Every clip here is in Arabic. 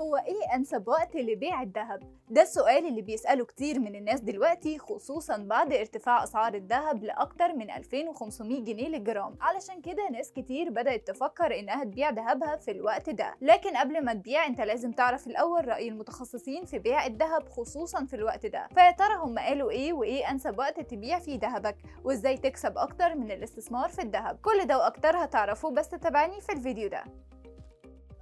هو ايه انسب وقت لبيع الذهب؟ ده السؤال اللي بيسأله كتير من الناس دلوقتي، خصوصا بعد ارتفاع اسعار الذهب لاكتر من 2500 جنيه للجرام. علشان كده ناس كتير بدأت تفكر انها تبيع ذهبها في الوقت ده. لكن قبل ما تبيع انت لازم تعرف الاول رأي المتخصصين في بيع الذهب خصوصا في الوقت ده. فيا ترى هم قالوا ايه، وايه انسب وقت تبيع فيه ذهبك، وازاي تكسب اكتر من الاستثمار في الذهب. كل ده واكتر هتعرفوه بس تتابعني في الفيديو ده.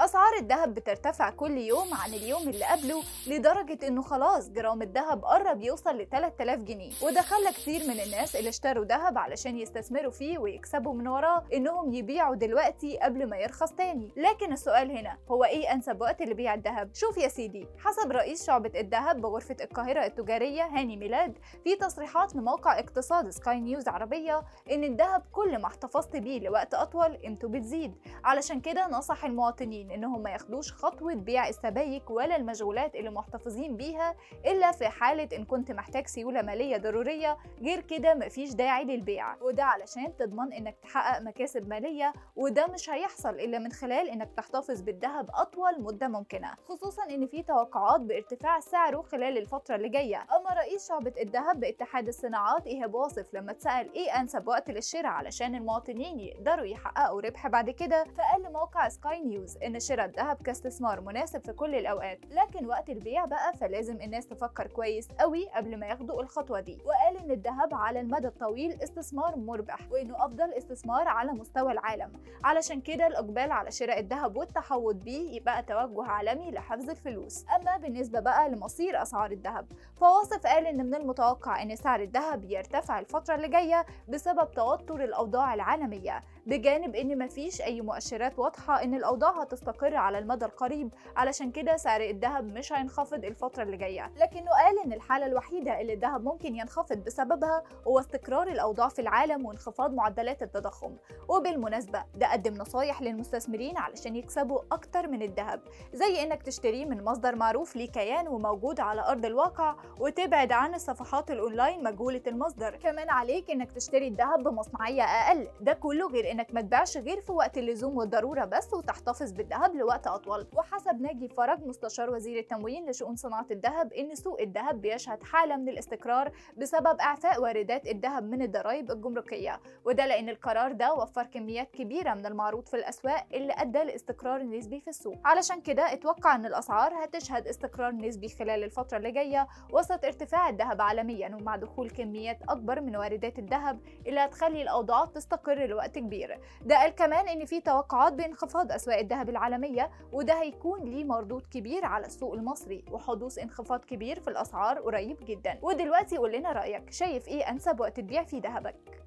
أسعار الذهب بترتفع كل يوم عن اليوم اللي قبله، لدرجة إنه خلاص جرام الذهب قرب يوصل ل 3000 جنيه، وده خلى كتير من الناس اللي اشتروا ذهب علشان يستثمروا فيه ويكسبوا من وراه إنهم يبيعوا دلوقتي قبل ما يرخص تاني. لكن السؤال هنا هو إيه أنسب وقت لبيع الذهب؟ شوف يا سيدي، حسب رئيس شعبة الذهب بغرفة القاهرة التجارية هاني ميلاد في تصريحات من موقع اقتصاد سكاي نيوز عربية إن الذهب كل ما احتفظت بيه لوقت أطول قيمته بتزيد. علشان كده نصح المواطنين إنهم ما ياخدوش خطوة بيع السبائك ولا المجهولات اللي محتفظين بيها إلا في حالة إن كنت محتاج سيولة مالية ضرورية، غير كده مفيش داعي للبيع. وده علشان تضمن إنك تحقق مكاسب مالية، وده مش هيحصل إلا من خلال إنك تحتفظ بالذهب أطول مدة ممكنة، خصوصا إن في توقعات بارتفاع سعره خلال الفترة اللي جاية. أما رئيس شعبة الذهب باتحاد الصناعات ايهاب واصف لما اتسأل إيه أنسب وقت للشراء علشان المواطنين يقدروا يحققوا ربح بعد كده، فقال لموقع سكاي نيوز إن شراء الذهب كاستثمار مناسب في كل الأوقات، لكن وقت البيع بقى فلازم الناس تفكر كويس قوي قبل ما ياخدوا الخطوة دي. وقال إن الذهب على المدى الطويل استثمار مربح، وإنه أفضل استثمار على مستوى العالم. علشان كده الإقبال على شراء الذهب والتحوط بيه يبقى توجه عالمي لحفظ الفلوس. أما بالنسبة بقى لمصير أسعار الذهب، فواصف قال إن من المتوقع إن سعر الذهب يرتفع الفترة اللي جاية بسبب توتر الأوضاع العالمية، بجانب إن مفيش أي مؤشرات واضحة إن الأوضاع هتستقر على المدى القريب. علشان كده سعر الذهب مش هينخفض الفترة اللي جاية، لكنه قال إن الحالة الوحيدة اللي الذهب ممكن ينخفض بسببها هو استقرار الأوضاع في العالم وانخفاض معدلات التضخم. وبالمناسبة ده قدم نصايح للمستثمرين علشان يكسبوا أكتر من الذهب، زي إنك تشتريه من مصدر معروف ليه كيان وموجود على أرض الواقع، وتبعد عن الصفحات الأونلاين مجهولة المصدر. كمان عليك إنك تشتري الذهب بمصنعية أقل، ده كله غير إنك ما تبيعش غير في وقت اللزوم والضرورة بس، وتحتفظ بالذهب لوقت أطول. وحسب ناجي فرج مستشار وزير التموين لشؤون صناعة الذهب إن سوق الذهب بيشهد حالة من الاستقرار بسبب إعفاء واردات الذهب من الضرائب الجمركية، وده لأن القرار ده وفر كميات كبيرة من المعروض في الأسواق اللي أدى لاستقرار نسبي في السوق. علشان كده اتوقع إن الأسعار هتشهد استقرار نسبي خلال الفترة اللي جاية وسط ارتفاع الذهب عالميا، ومع دخول كميات أكبر من واردات الذهب اللي هتخلي الأوضاع تستقر لوقت كبير. ده قال كمان إن في توقعات بانخفاض أسواق الذهب العالمية، وده هيكون ليه مردود كبير على السوق المصري وحدوث انخفاض كبير في الأسعار قريب جدا. ودلوقتي قول لنا رأيك، شايف إيه أنسب وقت تبيع فيه ذهبك؟